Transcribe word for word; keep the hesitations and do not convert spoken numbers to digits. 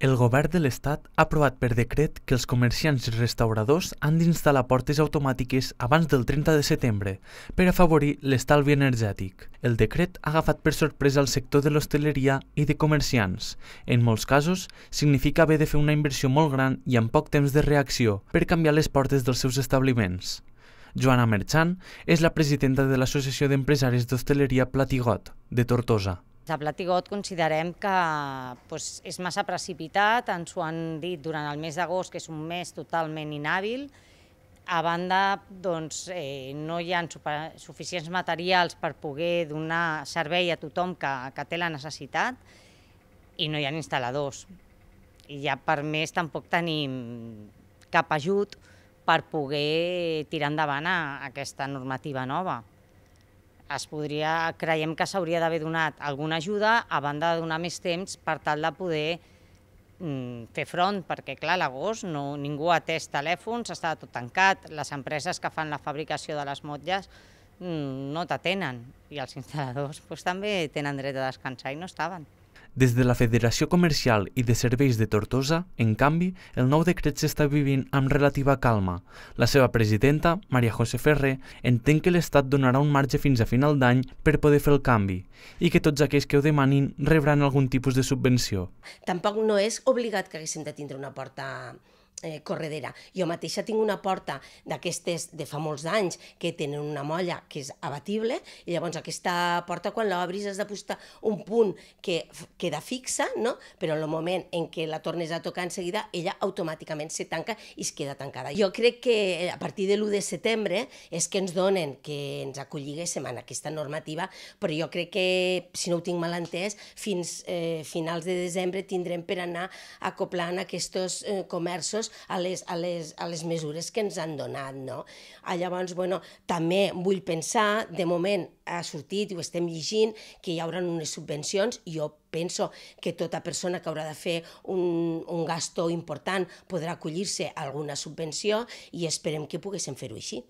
El govern de l'Estat ha aprovat per decret que els comerciants i restauradors han d'instal·lar portes automàtiques abans del trenta de setembre per afavorir l'estalvi energètic. El decret ha agafat per sorpresa el sector de l'hostaleria i de comerciants. En molts casos, significa haver de fer una inversió molt gran i amb poc temps de reacció per canviar les portes dels seus establiments. Joana Merchán és la presidenta de l'Associació d'Empresaris d'Hostaleria Platigot, de Tortosa. A Platigot considerem que doncs, és massa precipitat, ens ho han dit durant el mes d'agost, que és un mes totalment inhàbil. A banda, doncs, eh, no hi ha suficients materials per poder donar servei a tothom que, que té la necessitat i no hi ha instal·ladors. I ja per més tampoc tenim cap ajut per poder tirar endavant aquesta normativa nova. Es podria, creiem que s'hauria d'haver donat alguna ajuda a banda de donar més temps per tal de poder mm, fer front, perquè clar, a l'agost no, ningú ha atès telèfons, està tot tancat, les empreses que fan la fabricació de les motlles mm, no t'atenen i els instal·ladors pues, també tenen dret a descansar i no estaven. Des de la Federació Comercial i de Serveis de Tortosa, en canvi, el nou decret s'està vivint amb relativa calma. La seva presidenta, Maria José Ferrer, entén que l'Estat donarà un marge fins a final d'any per poder fer el canvi i que tots aquells que ho demanin rebran algun tipus de subvenció. Tampoc no és obligat que haguéssim de tindre una porta eh, corredera. Jo mateixa tinc una porta d'aquestes de fa molts anys que tenen una molla que és abatible i llavors aquesta porta quan l'obris has de posar un punt que queda fixa, no? Però en el moment en què la tornes a tocar en seguida ella automàticament se tanca i es queda tancada. Jo crec que a partir de l'u de setembre és que ens donen que ens acolliguéssim en aquesta normativa, però jo crec que, si no ho tinc mal entès, fins eh, finals de desembre tindrem per anar acoplant aquests eh, comerços A les, a, les, a les mesures que ens han donat, no? Llavors, bueno, també vull pensar, de moment ha sortit i ho estem llegint, que hi haurà unes subvencions. Jo penso que tota persona que haurà de fer un, un gasto important podrà acollir-se a alguna subvenció i esperem que poguéssim fer-ho així.